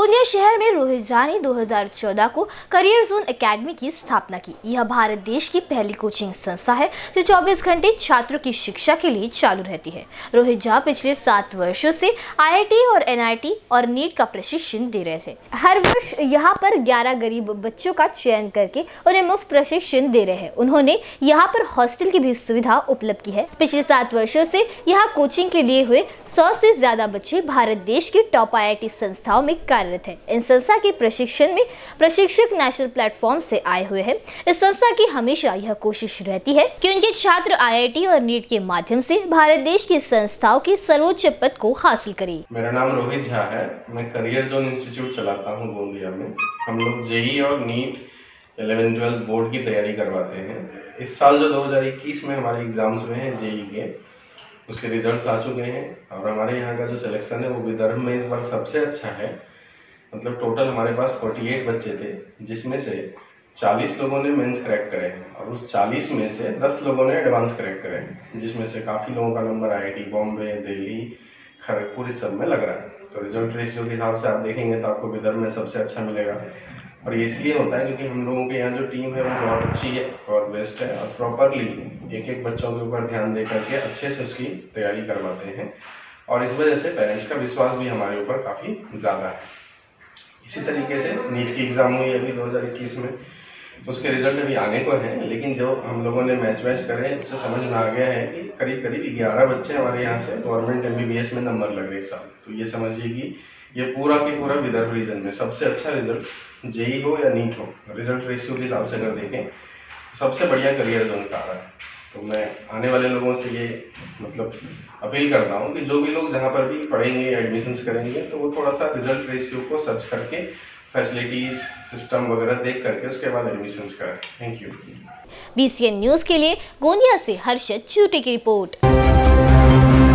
गोंदिया शहर में रोहित झा ने 2014 को करियर जोन एकेडमी की स्थापना की। यह भारत देश की पहली कोचिंग संस्था है जो 24 घंटे छात्रों की शिक्षा के लिए चालू रहती है। रोहित झा पिछले 7 वर्षों से IIT और NIT और नीट का प्रशिक्षण दे रहे थे। हर वर्ष यहाँ पर 11 गरीब बच्चों का चयन करके उन्हें मुफ्त प्रशिक्षण दे रहे हैं। उन्होंने यहाँ पर हॉस्टल की भी सुविधा उपलब्ध की है। पिछले 7 वर्षों से यहाँ कोचिंग के लिए हुए 100 से ज्यादा बच्चे भारत देश की टॉप IIT संस्थाओं में कार्यरत हैं। इन संस्था के प्रशिक्षण में प्रशिक्षक नेशनल प्लेटफॉर्म से आए हुए हैं। इस संस्था की हमेशा यह कोशिश रहती है कि उनके छात्र IIT और नीट के माध्यम से भारत देश की संस्थाओं के सर्वोच्च पद को हासिल करें। मेरा नाम रोहित झा है। मैं करियर जोन इंस्टीट्यूट चलाता हूँ गोंदिया में। हम लोग जेईई और नीट 11-12 बोर्ड की तैयारी करवाते हैं। इस साल जो 2021 में हमारे एग्जाम्स हुए हैं जेईई के, उसके रिजल्ट्स आ चुके हैं और हमारे यहाँ का जो सिलेक्शन है वो विदर्भ में इस बार सबसे अच्छा है। मतलब टोटल हमारे पास 48 बच्चे थे, जिसमें से 40 लोगों ने मेंस क्रैक करे हैं और उस 40 में से 10 लोगों ने एडवांस क्रैक करे हैं, जिसमें से काफ़ी लोगों का नंबर IIT बॉम्बे, दिल्ली, खरगपुर इस सब में लग रहा है। तो रिजल्ट रेशियो के हिसाब से आप देखेंगे तो आपको विदर्भ में सबसे अच्छा मिलेगा। और ये इसलिए होता है क्योंकि हम लोगों के यहाँ जो टीम है वो बहुत अच्छी है, बहुत बेस्ट है और प्रॉपरली एक एक बच्चों के ऊपर ध्यान दे करके अच्छे से उसकी तैयारी करवाते हैं और इस वजह से पेरेंट्स का विश्वास भी हमारे ऊपर काफ़ी ज़्यादा है। इसी तरीके से नीट की एग्ज़ाम हुई अभी 2021 में, उसके रिजल्ट अभी आने को हैं, लेकिन जो हम लोगों ने मैच करे उससे समझ में आ गया है कि करीब करीब 11 बच्चे हमारे यहाँ से गवर्नमेंट MBBS में नंबर लग रहे इस साल। तो ये समझिए कि ये पूरा के पूरा विदर्भ रीजन में सबसे अच्छा रिजल्ट जेईई हो या नीट हो, रिजल्ट रेशियो के हिसाब से अगर देखें सबसे बढ़िया करियर जोन का आ रहा है। तो मैं आने वाले लोगों से ये मतलब अपील करता हूँ कि जो भी लोग जहाँ पर भी पढ़ेंगे एडमिशन्स करेंगे तो वो थोड़ा सा रिजल्ट रेशियो को सर्च करके फैसिलिटीज सिस्टम वगैरह देख करके उसके बाद एडमिशन्स करें। Thank you. BCN न्यूज़ के लिए गोंदिया से हर्षद चूटी की रिपोर्ट।